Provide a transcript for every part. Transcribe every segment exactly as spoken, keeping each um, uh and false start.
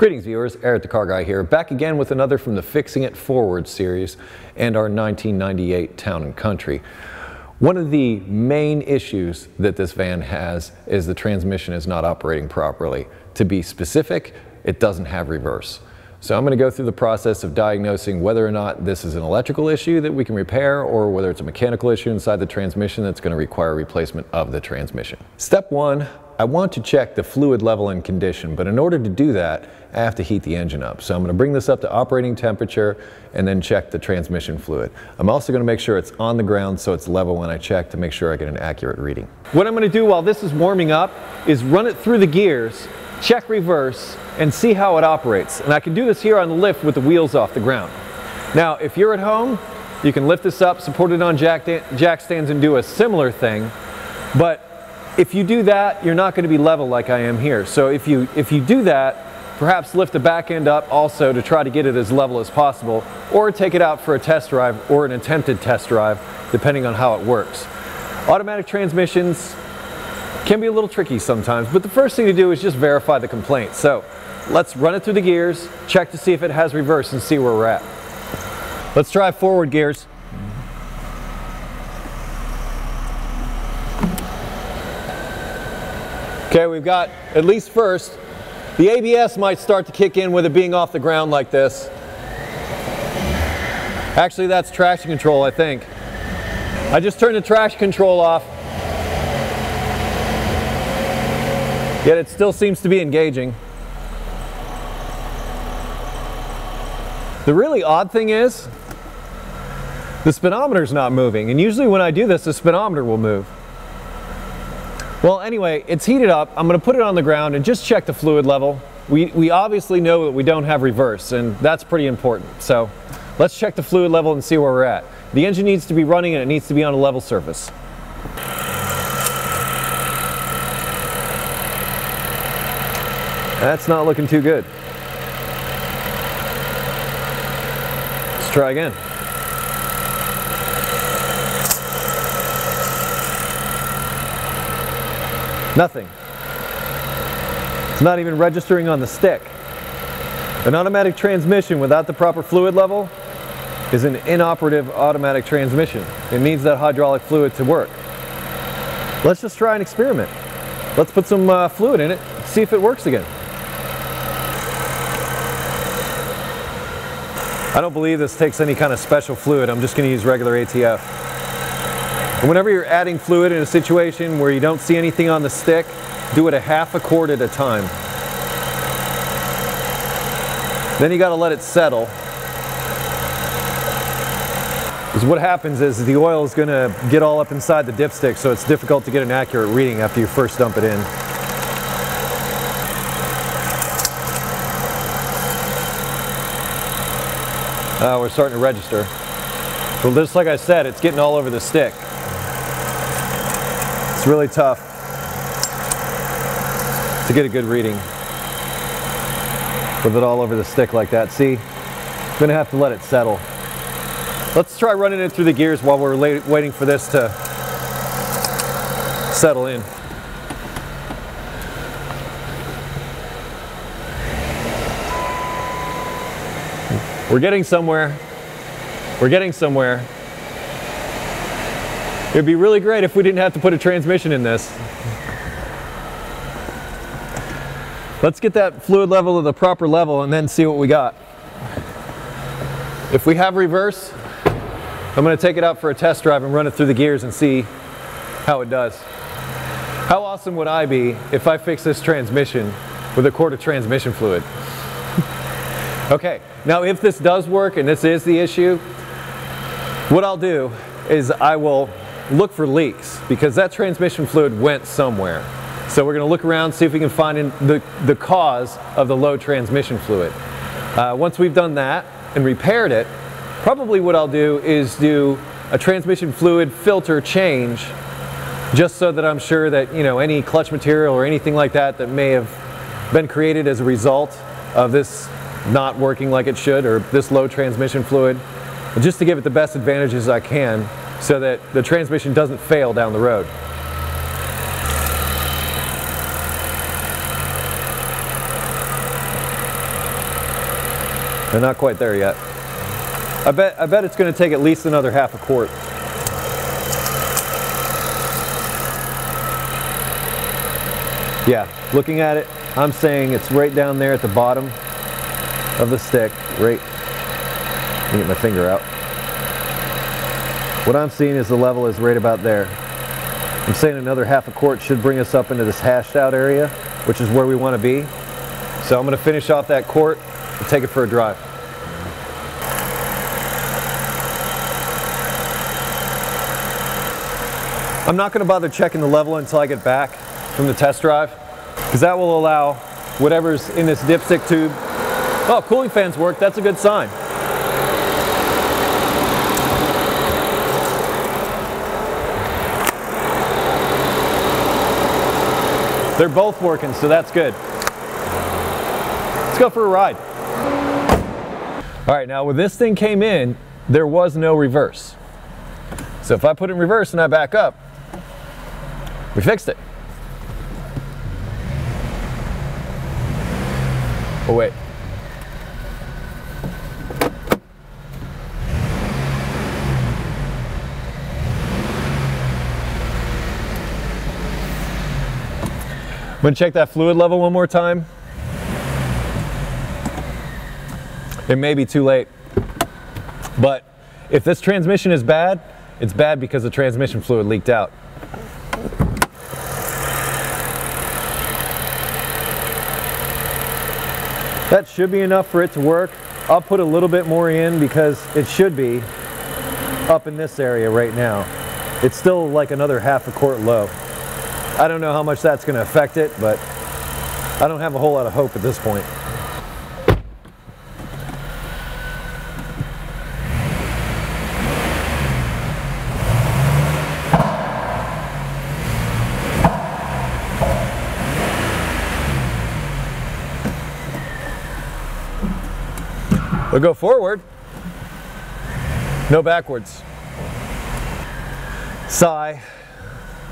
Greetings viewers, Eric the Car Guy here, back again with another from the Fixing It Forward series and our nineteen ninety-eight Town and Country. One of the main issues that this van has is the transmission is not operating properly. To be specific, it doesn't have reverse. So I'm going to go through the process of diagnosing whether or not this is an electrical issue that we can repair or whether it's a mechanical issue inside the transmission that's going to require replacement of the transmission. Step one, I want to check the fluid level and condition, but in order to do that, I have to heat the engine up. So I'm going to bring this up to operating temperature and then check the transmission fluid. I'm also going to make sure it's on the ground so it's level when I check to make sure I get an accurate reading. What I'm going to do while this is warming up is run it through the gears, check reverse, and see how it operates. And I can do this here on the lift with the wheels off the ground. Now, if you're at home, you can lift this up, support it on jack, jack stands and do a similar thing, but if you do that, you're not going to be level like I am here. So if you, if you do that, perhaps lift the back end up also to try to get it as level as possible, or take it out for a test drive or an attempted test drive, depending on how it works. Automatic transmissions can be a little tricky sometimes, but the first thing to do is just verify the complaint. So let's run it through the gears, check to see if it has reverse and see where we're at. Let's try forward gears. Okay, we've got, at least first, the A B S might start to kick in with it being off the ground like this. Actually, that's traction control, I think. I just turned the traction control off. Yet it still seems to be engaging. The really odd thing is, the speedometer's not moving, and usually when I do this, the speedometer will move. Well, anyway, it's heated up. I'm going to put it on the ground and just check the fluid level. We, we obviously know that we don't have reverse, and that's pretty important. So let's check the fluid level and see where we're at. The engine needs to be running and it needs to be on a level surface. That's not looking too good. Let's try again. Nothing. It's not even registering on the stick. An automatic transmission without the proper fluid level is an inoperative automatic transmission. It needs that hydraulic fluid to work. Let's just try an experiment. Let's put some uh, fluid in it, see if it works again. I don't believe this takes any kind of special fluid. I'm just going to use regular A T F. And whenever you're adding fluid in a situation where you don't see anything on the stick, do it a half a quart at a time. Then you got to let it settle. Because what happens is the oil is going to get all up inside the dipstick, so it's difficult to get an accurate reading after you first dump it in. Uh, we're starting to register. Well, just like I said, it's getting all over the stick. It's really tough to get a good reading with it all over the stick like that. See, I'm gonna have to let it settle. Let's try running it through the gears while we're late, waiting for this to settle in. We're getting somewhere. We're getting somewhere. It'd be really great if we didn't have to put a transmission in this. Let's get that fluid level to the proper level and then see what we got. If we have reverse, I'm going to take it out for a test drive and run it through the gears and see how it does. How awesome would I be if I fix this transmission with a quart of transmission fluid? Okay, now if this does work and this is the issue, what I'll do is I will look for leaks, because that transmission fluid went somewhere. So we're going to look around, see if we can find in the, the cause of the low transmission fluid. Uh, once we've done that and repaired it, probably what I'll do is do a transmission fluid filter change, just so that I'm sure that, you know, any clutch material or anything like that that may have been created as a result of this not working like it should or this low transmission fluid, just to give it the best advantages I can, so that the transmission doesn't fail down the road. They're not quite there yet. I bet, I bet it's going to take at least another half a quart. Yeah, looking at it, I'm saying it's right down there at the bottom of the stick, right, let me get my finger out. What I'm seeing is the level is right about there. I'm saying another half a quart should bring us up into this hashed out area, which is where we want to be. So I'm going to finish off that quart and take it for a drive. I'm not going to bother checking the level until I get back from the test drive, because that will allow whatever's in this dipstick tube. Oh, cooling fans work, that's a good sign. They're both working, so that's good. Let's go for a ride. All right, now when this thing came in, there was no reverse. So if I put it in reverse and I back up, we fixed it. Oh wait. I'm gonna check that fluid level one more time. It may be too late, but if this transmission is bad, it's bad because the transmission fluid leaked out. That should be enough for it to work. I'll put a little bit more in because it should be up in this area right now. It's still like another half a quart low. I don't know how much that's going to affect it, but I don't have a whole lot of hope at this point. We'll go forward, no backwards. Sigh.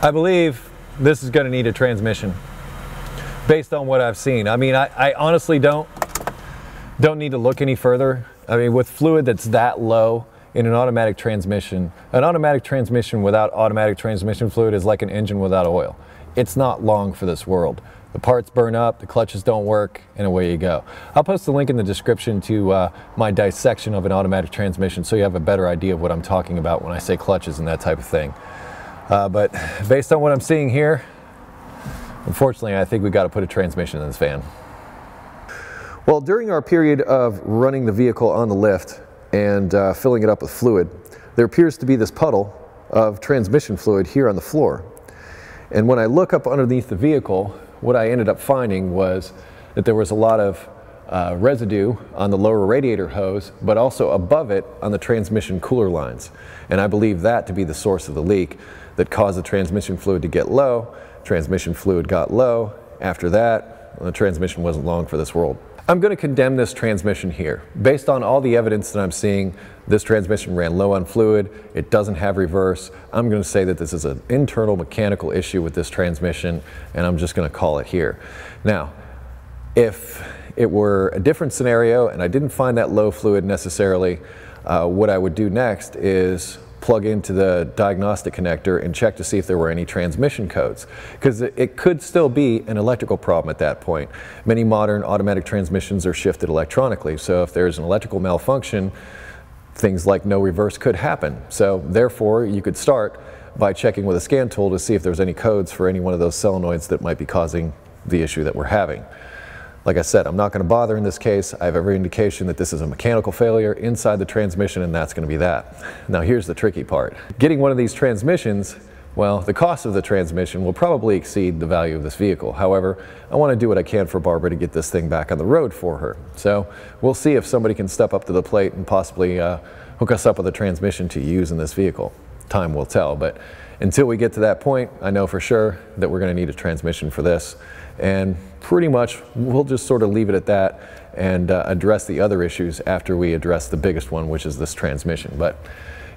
I believe this is going to need a transmission based on what I've seen. I mean, I, I honestly don't don't need to look any further. I mean, with fluid that's that low in an automatic transmission, an automatic transmission without automatic transmission fluid is like an engine without oil. It's not long for this world. The parts burn up, the clutches don't work, and away you go. I'll post the link in the description to uh, my dissection of an automatic transmission so you have a better idea of what I'm talking about when I say clutches and that type of thing. Uh, but based on what I'm seeing here, unfortunately, I think we've got to put a transmission in this van. Well, during our period of running the vehicle on the lift and uh, filling it up with fluid, there appears to be this puddle of transmission fluid here on the floor. And when I look up underneath the vehicle, what I ended up finding was that there was a lot of uh, residue on the lower radiator hose, but also above it on the transmission cooler lines. And I believe that to be the source of the leak that caused the transmission fluid to get low. Transmission fluid got low. After that, well, the transmission wasn't long for this world. I'm going to condemn this transmission here. Based on all the evidence that I'm seeing, this transmission ran low on fluid. It doesn't have reverse. I'm going to say that this is an internal mechanical issue with this transmission, and I'm just going to call it here. Now, if it were a different scenario and I didn't find that low fluid necessarily, uh, what I would do next is plug into the diagnostic connector and check to see if there were any transmission codes, because it could still be an electrical problem at that point. Many modern automatic transmissions are shifted electronically, so if there's an electrical malfunction, things like no reverse could happen. So therefore, you could start by checking with a scan tool to see if there's any codes for any one of those solenoids that might be causing the issue that we're having. Like I said, I'm not going to bother in this case. I have every indication that this is a mechanical failure inside the transmission, and that's going to be that. Now here's the tricky part. Getting one of these transmissions, well, the cost of the transmission will probably exceed the value of this vehicle. However, I want to do what I can for Barbara to get this thing back on the road for her. So we'll see if somebody can step up to the plate and possibly uh, hook us up with a transmission to use in this vehicle. Time will tell, but until we get to that point, I know for sure that we're going to need a transmission for this. And pretty much we'll just sort of leave it at that and uh, address the other issues after we address the biggest one, which is this transmission. But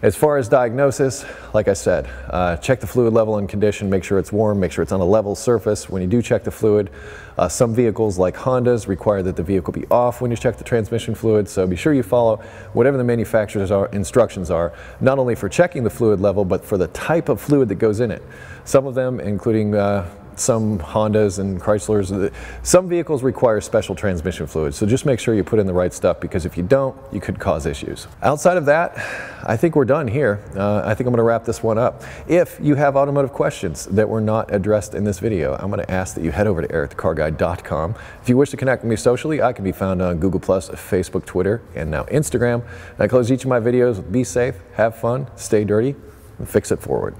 As far as diagnosis, like I said, uh, check the fluid level and condition, make sure it's warm, make sure it's on a level surface. When you do check the fluid, uh, some vehicles like Hondas require that the vehicle be off when you check the transmission fluid, so be sure you follow whatever the manufacturer's are, instructions are, not only for checking the fluid level, but for the type of fluid that goes in it. Some of them, including uh, some Hondas and Chryslers, some vehicles require special transmission fluid, so just make sure you put in the right stuff, because if you don't, you could cause issues. Outside of that, I think we're done here. Uh, I think I'm going to wrap this one up. If you have automotive questions that were not addressed in this video, I'm going to ask that you head over to eric the car guy dot com. If you wish to connect with me socially, I can be found on Google plus, Facebook, Twitter, and now Instagram. And I close each of my videos with be safe, have fun, stay dirty, and fix it forward.